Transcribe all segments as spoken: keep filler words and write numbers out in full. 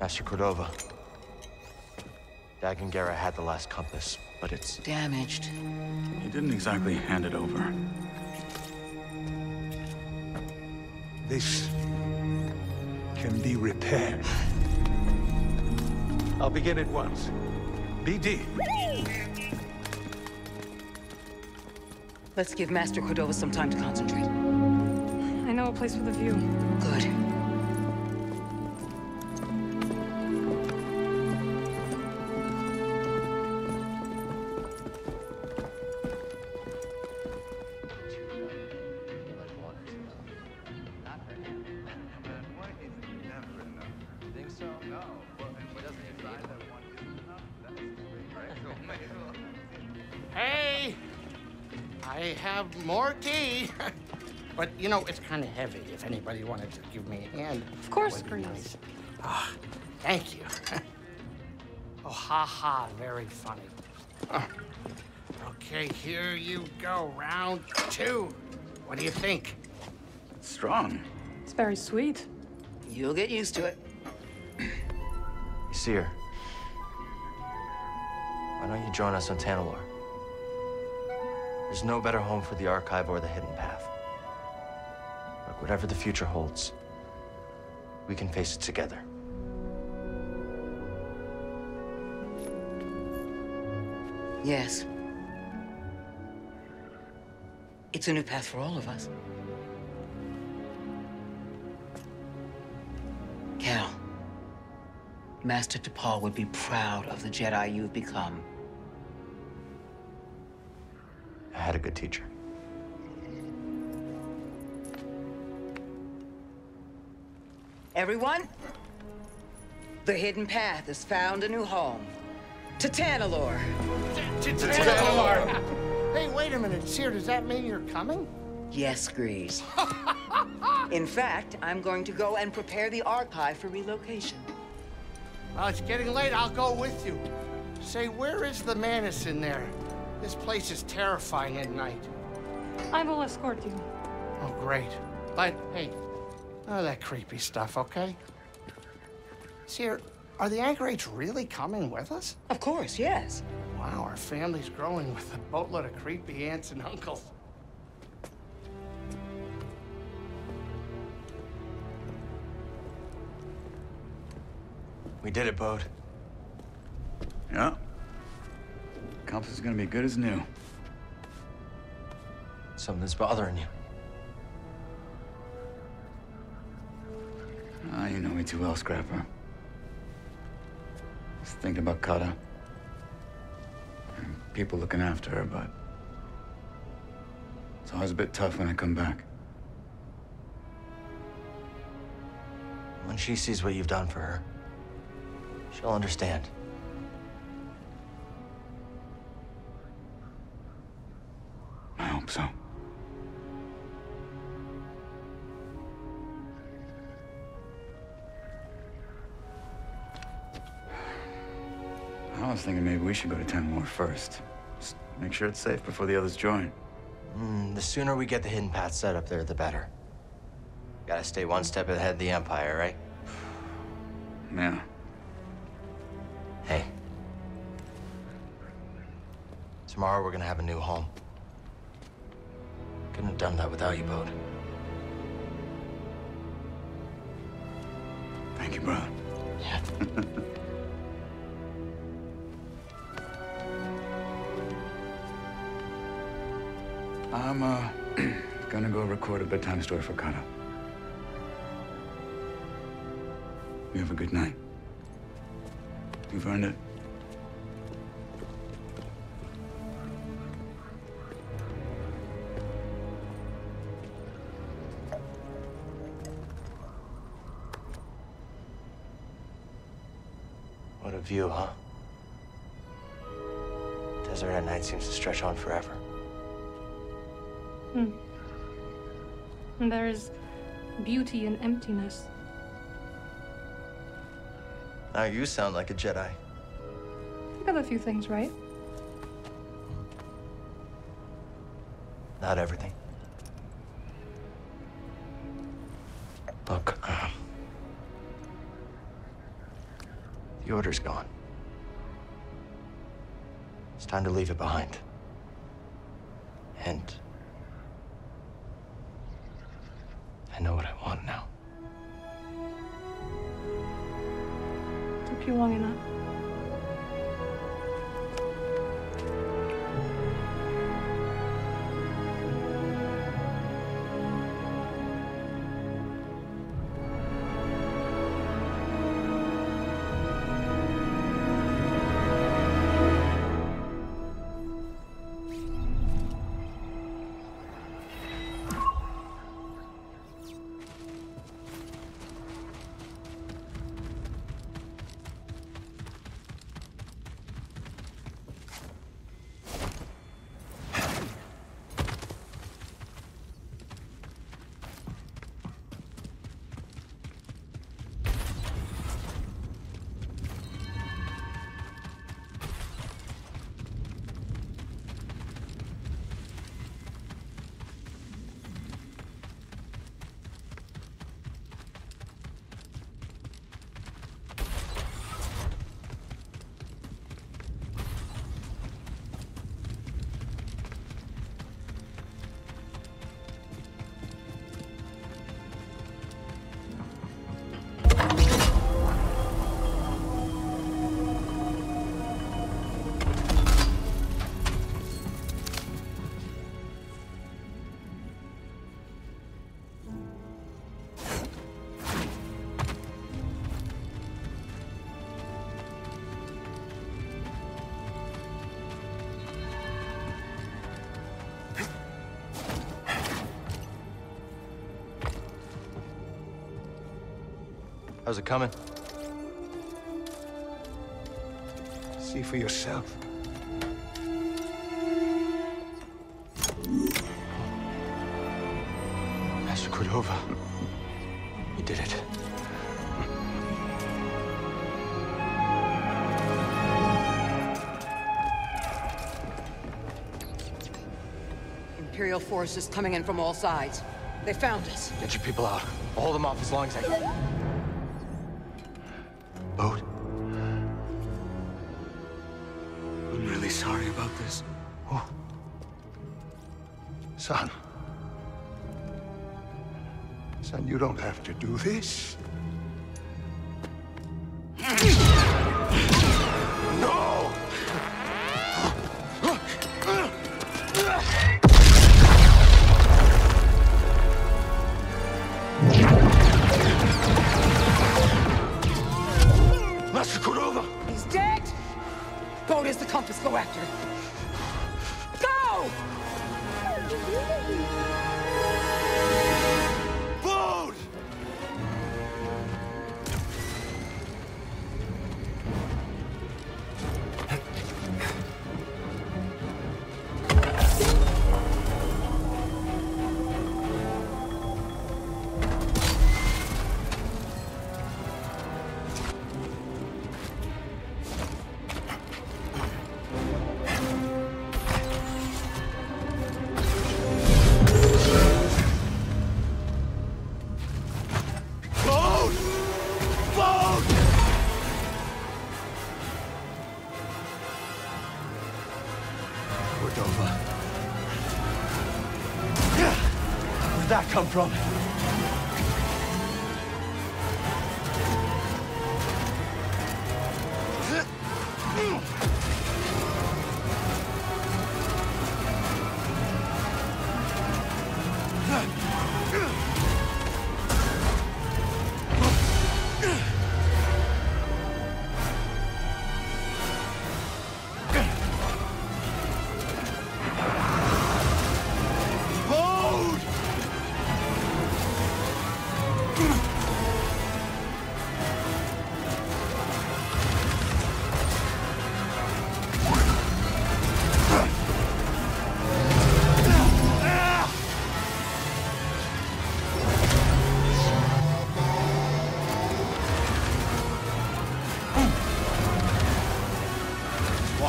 Master Cordova. Dagan Guerra had the last compass, but it's damaged. He didn't exactly hand it over. This can be repaired. I'll begin at once. B D. Let's give Master Cordova some time to concentrate. I know a place with a view. Good. But, you know, it's kind of heavy. If anybody wanted to give me a hand. Of course, Grease. Nice. Oh, thank you. Oh, ha ha, very funny. Oh. Okay, here you go, round two. What do you think? It's strong. It's very sweet. You'll get used to it. Seer, why don't you join us on Tanalorr? There's no better home for the archive or the hidden path. But whatever the future holds, we can face it together. Yes. It's a new path for all of us. Cal, Master Tapal would be proud of the Jedi you've become. I had a good teacher. Everyone, the hidden path has found a new home. To Tanalorr. To Tanalorr. Hey, wait a minute, Seer, does that mean you're coming? Yes, Grease. In fact, I'm going to go and prepare the archive for relocation. Well, it's getting late. I'll go with you. Say, where is the Mantis in there? This place is terrifying at night. I will escort you. Oh, great. But, hey, none of that creepy stuff, okay? Seer, are the anchorates really coming with us? Of course, yes. Wow, our family's growing with a boatload of creepy aunts and uncles. We did it, Bode. Yeah. Compass is gonna be good as new. Something's bothering you. Ah, you know me too well, Scrapper. I was thinking about Kata. And people looking after her, but it's always a bit tough when I come back. When she sees what you've done for her, she'll understand. I hope so. I was thinking maybe we should go to Tanalorr first. Just make sure it's safe before the others join. Mm, the sooner we get the hidden path set up there, the better. Gotta stay one step ahead of the Empire, right? Yeah. Hey. Tomorrow we're gonna have a new home. Couldn't have done that without you, Bode. Thank you, brother. Yeah. I'm, uh, gonna go record a bedtime story for Kato. You have a good night. You've earned it. What a view, huh? Desert at night seems to stretch on forever. Hmm. There is beauty in emptiness. Now you sound like a Jedi. I got a few things right. Not everything. Look, um, The order's gone. It's time to leave it behind. And I know what I want now. Took you long enough. How's it coming? See for yourself. Master Cordova, you did it. Imperial force is coming in from all sides. They found us. Get your people out. I'll hold them off as long as I can. Bode. I'm really sorry about this. Oh. Son. Son, you don't have to do this. Where'd that come from?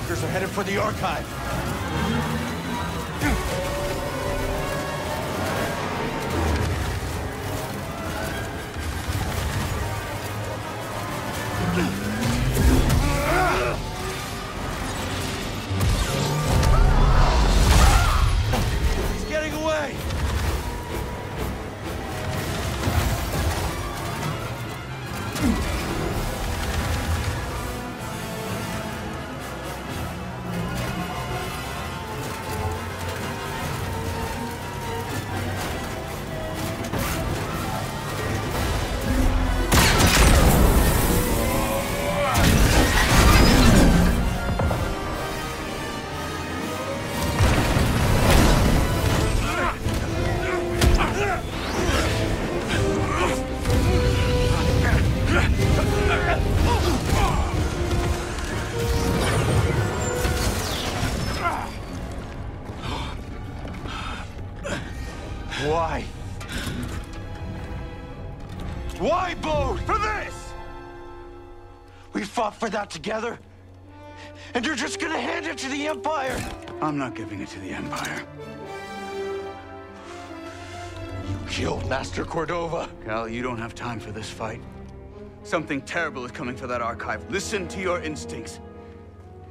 They're headed for the archive. Why? Why, Bode? For this! We fought for that together, and you're just gonna hand it to the Empire! I'm not giving it to the Empire. You killed Master Cordova. Cal, you don't have time for this fight. Something terrible is coming for that archive. Listen to your instincts.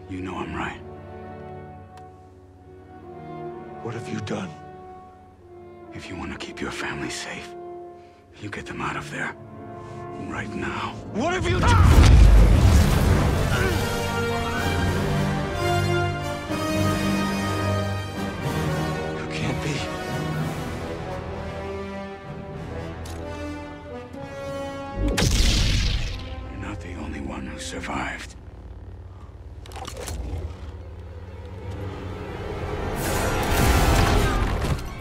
You know I'm right. What have you done? If you want to keep your family safe, you get them out of there. Right now. What have you done? Ah! Survived.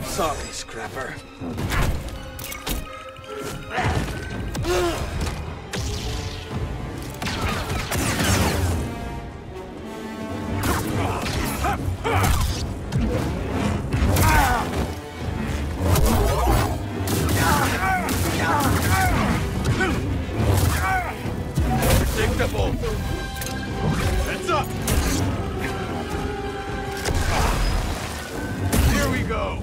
Sorry, Scrapper. Heads up! Here we go!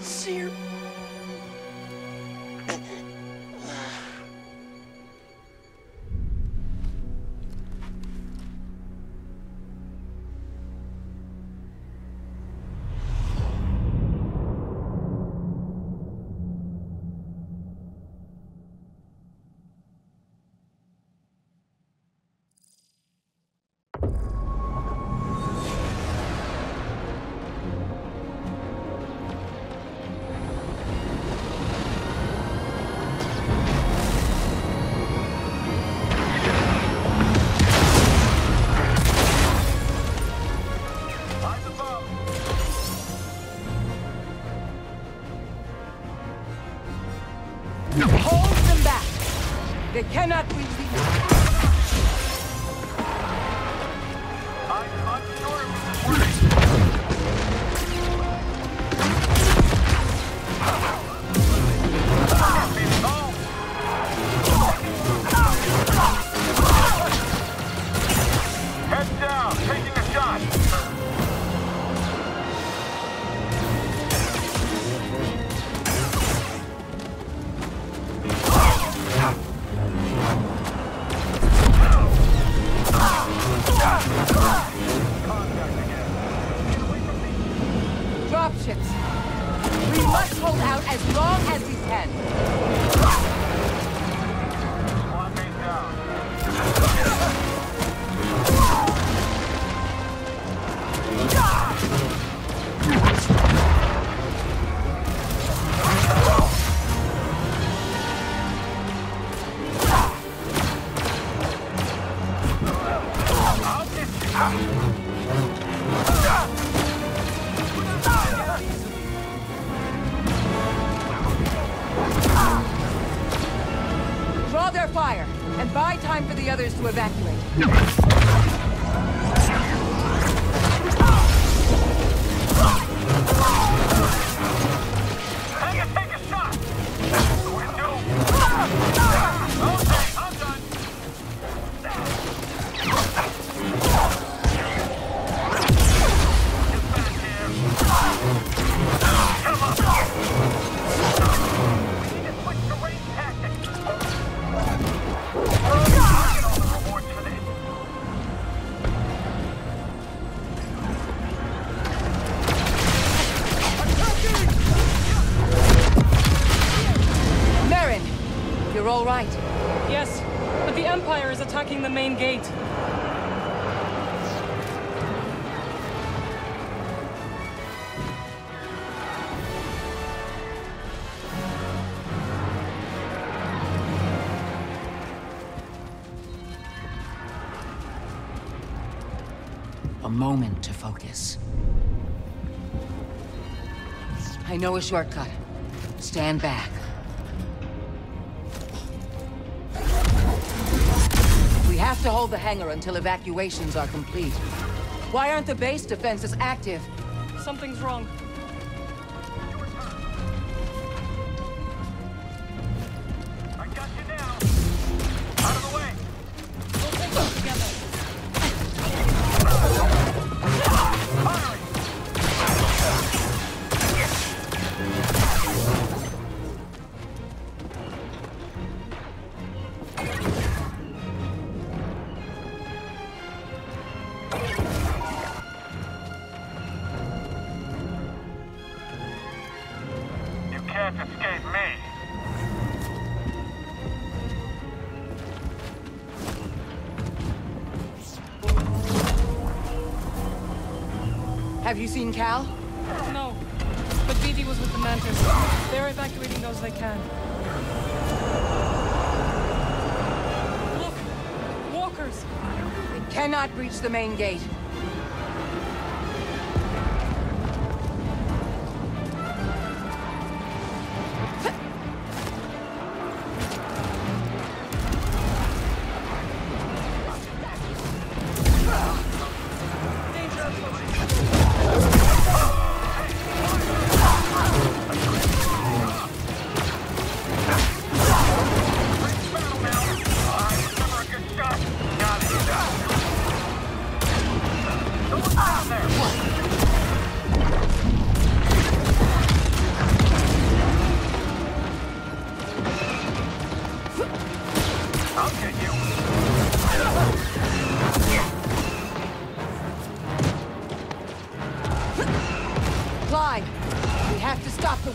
Seer. Hold them back. They cannot reach the I'm unsure if this works. Head down, taking a shot. We must hold out as long as we can. One man down. I'll get you. Draw their fire, and buy time for the others to evacuate. Take a, take a shot! Okay, I'm done! right? Yes, but the Empire is attacking the main gate. A moment to focus. I know a shortcut. Stand back. We have to hold the hangar until evacuations are complete. Why aren't the base defenses active? Something's wrong. I got you now. Out of the way. We'll take it together. Have you seen Cal? No, but B D was with the Mantis. They're evacuating those they can. Look! Walkers! They cannot breach the main gate.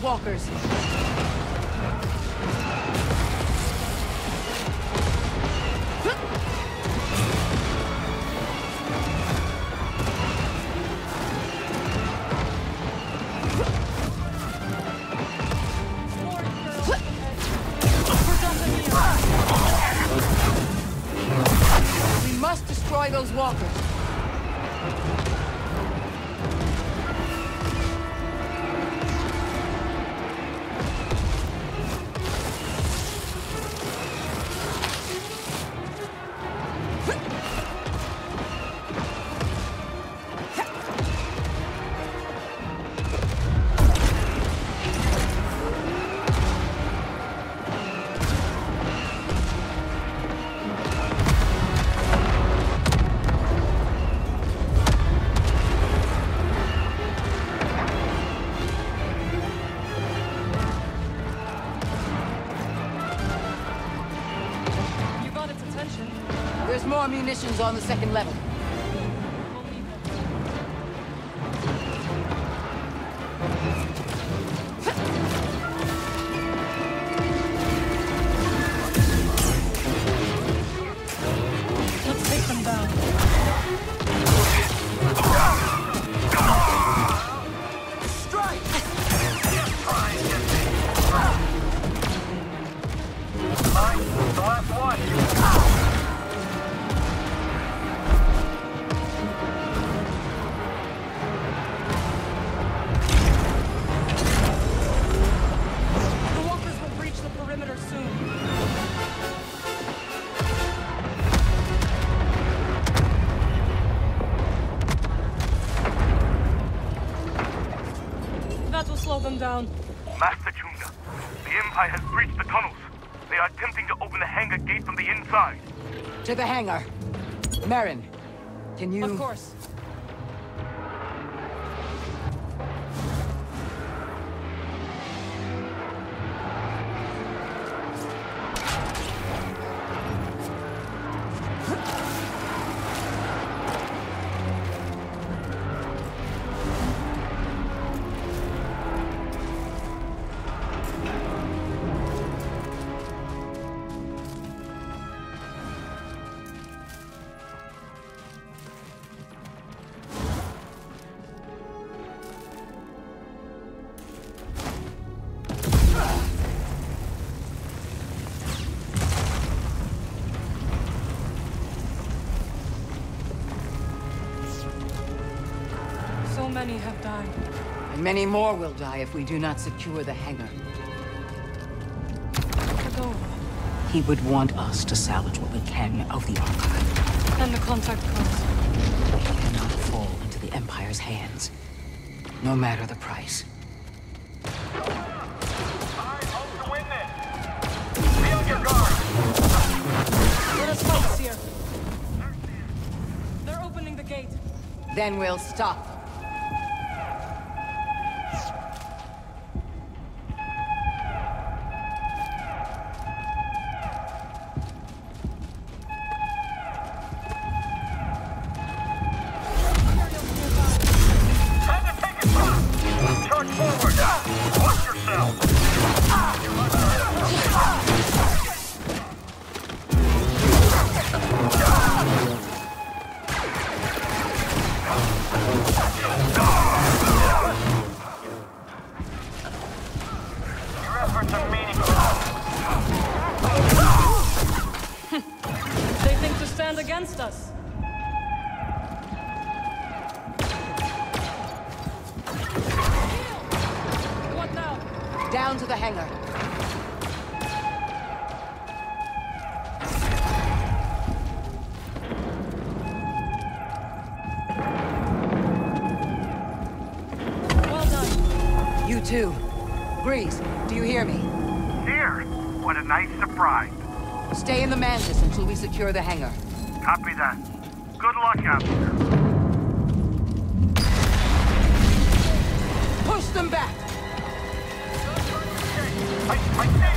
Walkers. We must destroy those walkers. Munitions on the second level. Let's take them down. Strike! Mine, the last one. Down. Master Junga, the Empire has breached the tunnels. They are attempting to open the hangar gate from the inside. To the hangar. Marin, can you... Of course. many have died. And many more will die if we do not secure the hangar. Cordova. He would want us to salvage what we can of the Archive. And the contact codes. We cannot fall into the Empire's hands, no matter the price. I hope to win this! Be on your guard! Let us fight, Seer. They're opening the gate. Then we'll stop. Two. Grease, do you hear me? Seer, what a nice surprise. Stay in the Mantis until we secure the hangar. Copy that. Good luck out there. Push them back! I, I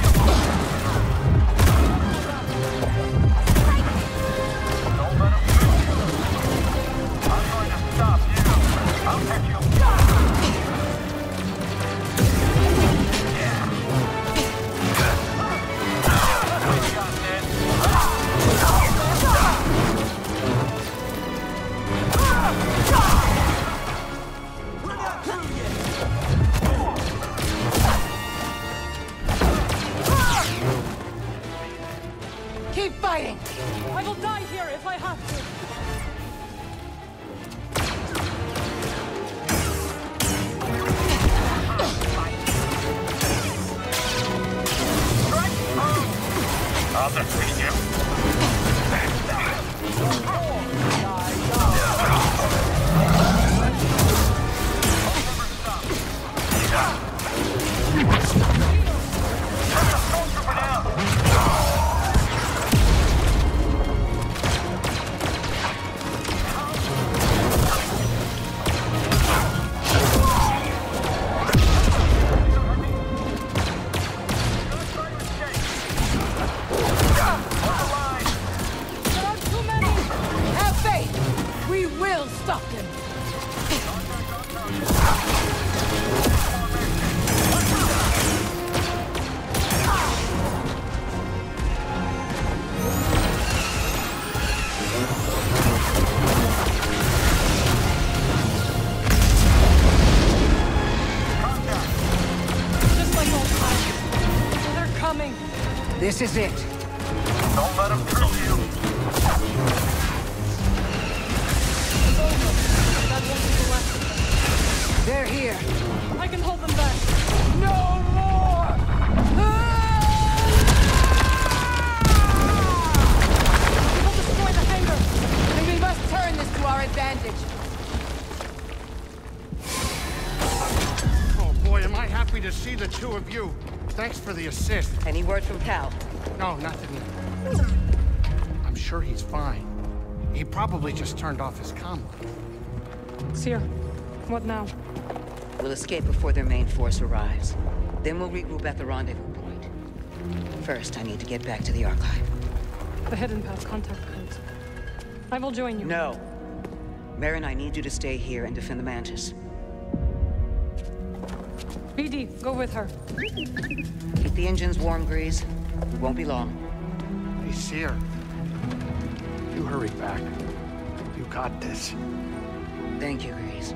see you! This is it. Don't let them drill you. They're here. I can hold them back. No more! Ah! We'll destroy the hangar, and we must turn this to our advantage. Oh boy, am I happy to see the two of you. Thanks for the assist. Any word from Cal? No, nothing. I'm sure he's fine. He probably just turned off his comm. Seer, what now? We'll escape before their main force arrives. Then we'll regroup at the rendezvous point. First, I need to get back to the Archive. The hidden path contact codes. I will join you. No. Marin, I need you to stay here and defend the Mantis. B D, go with her. Keep the engines warm, Grease. It won't be long. Hey, Seer. You hurry back. You got this. Thank you, Grease.